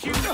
catch you!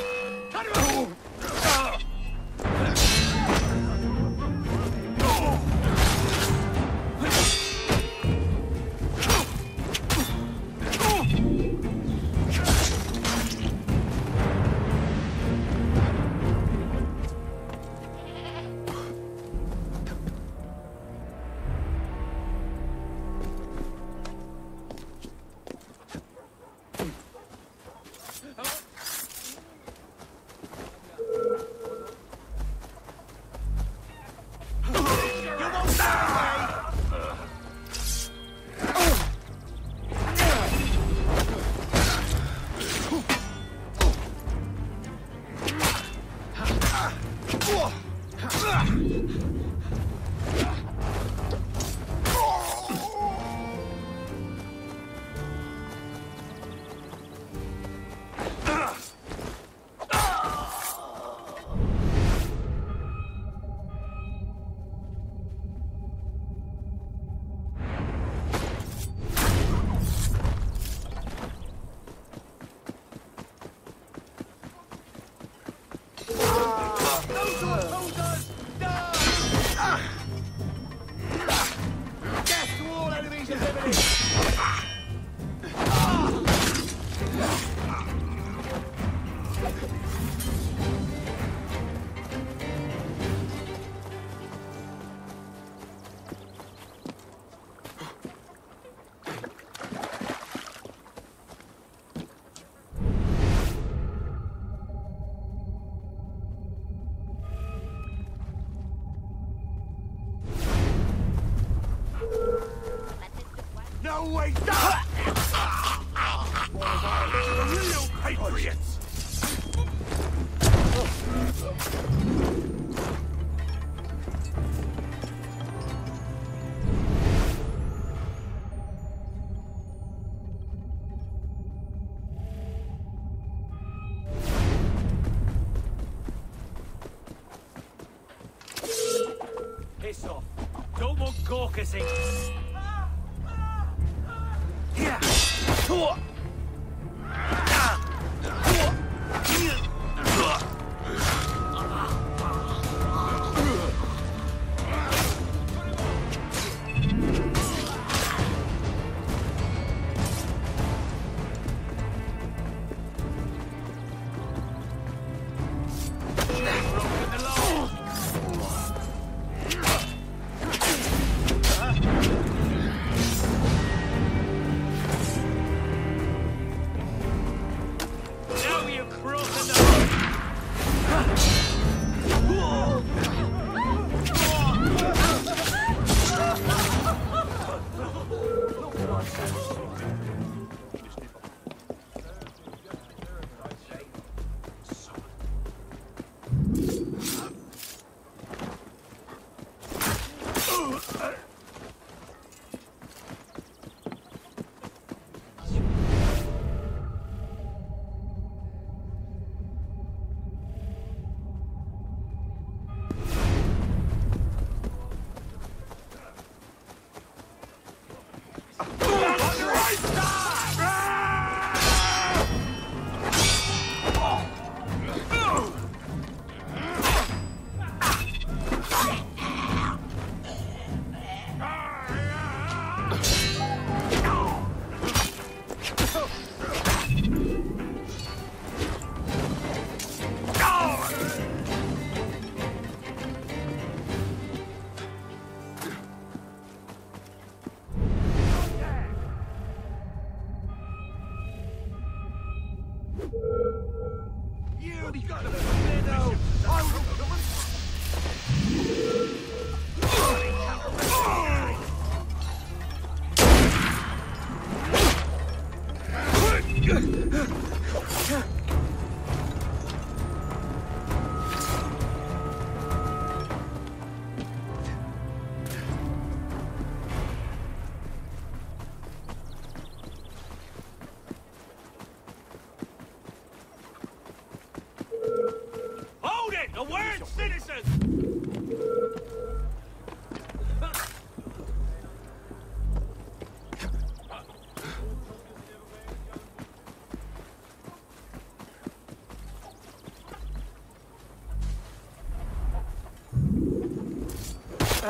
Caucusing.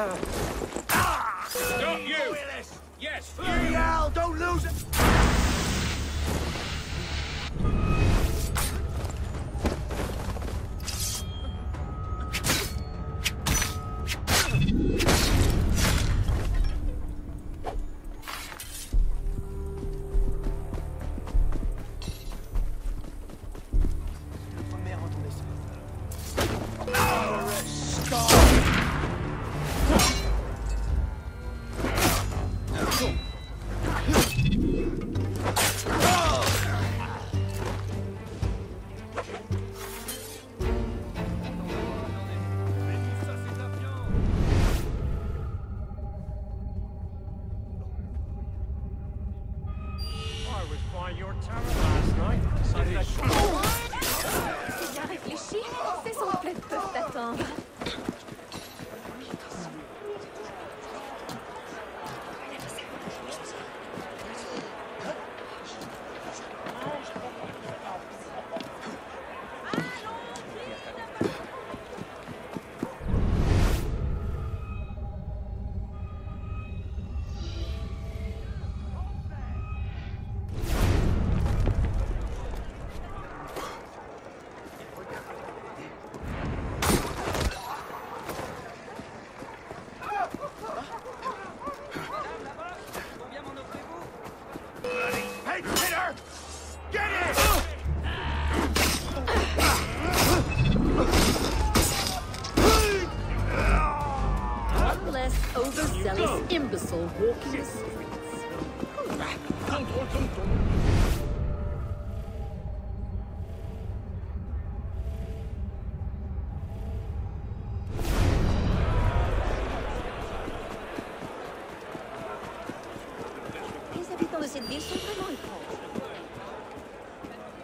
Stop you! Yes, you! Al, don't lose it!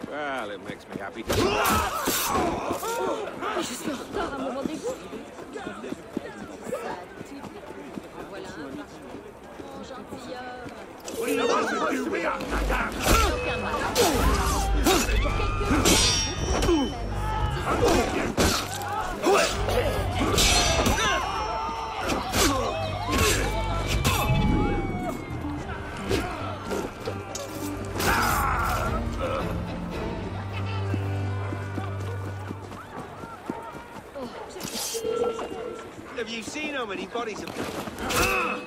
Well, it makes me happy to... Je suis en retard à mon rendez-vous. Voilà un gentilhomme. Have you seen how many bodies of... Yeah.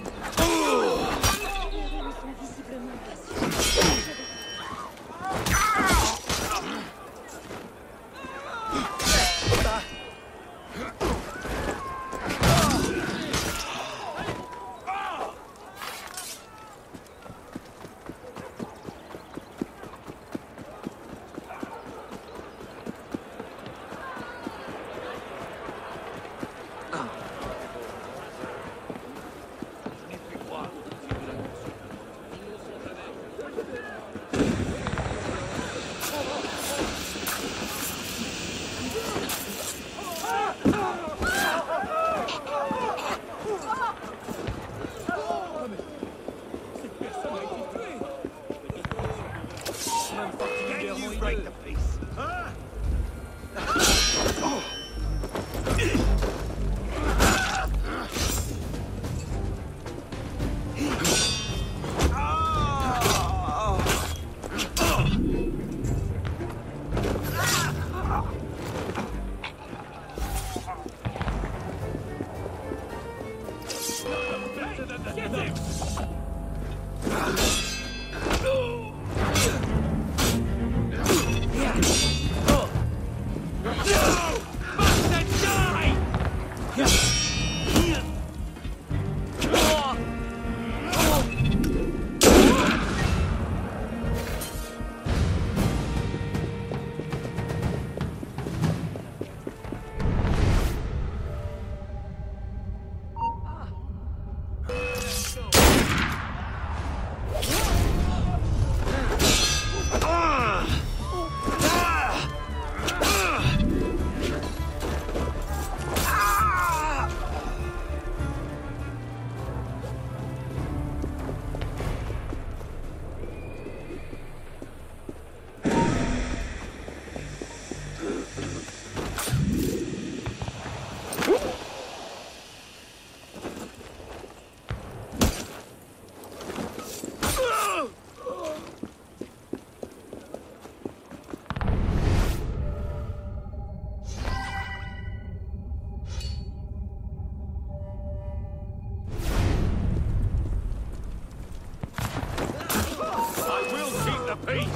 the peace!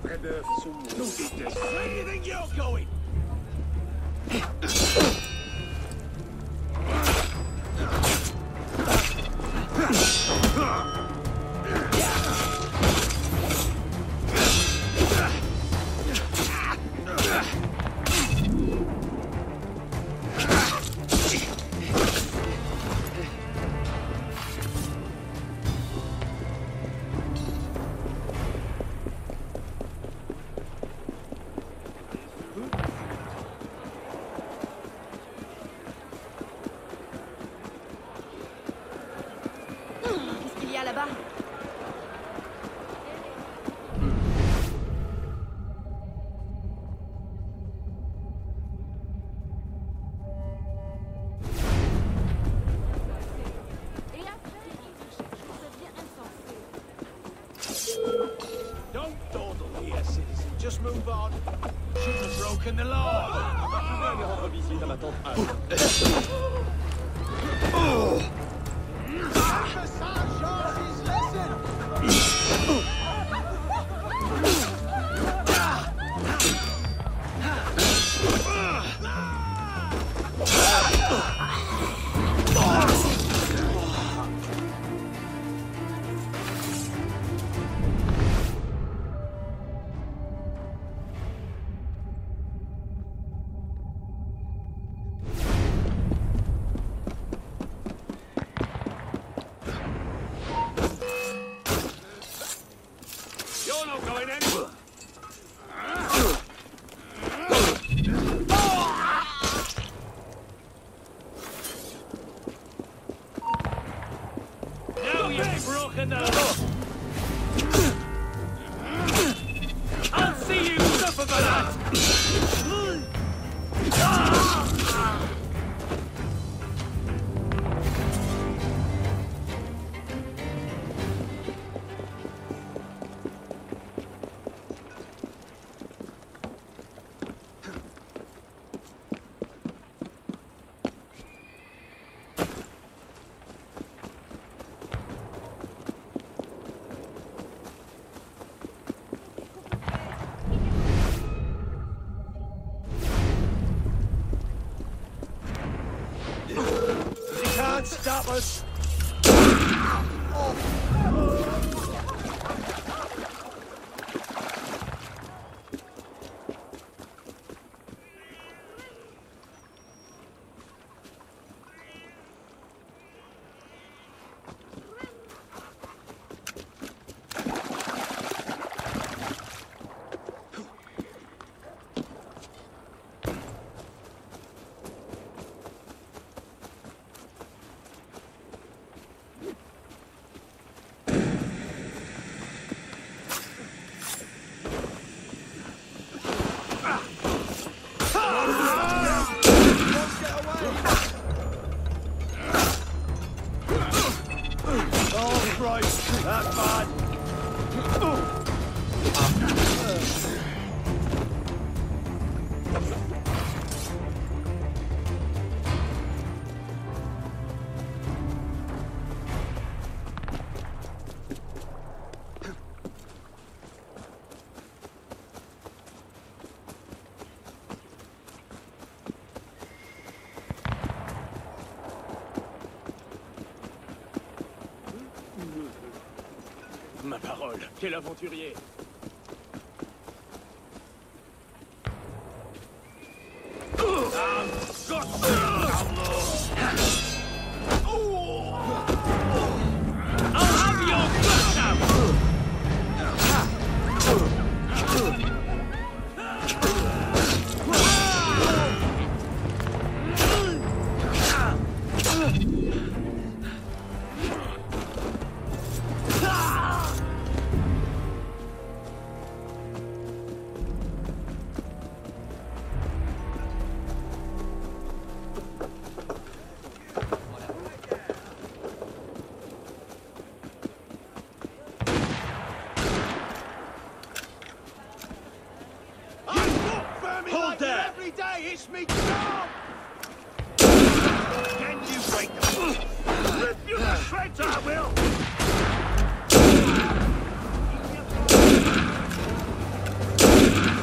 Where do you think you're going? Stop us! Ma parole, quel aventurier! Kiss me down! Can you break them? Rip you to shreds, I will!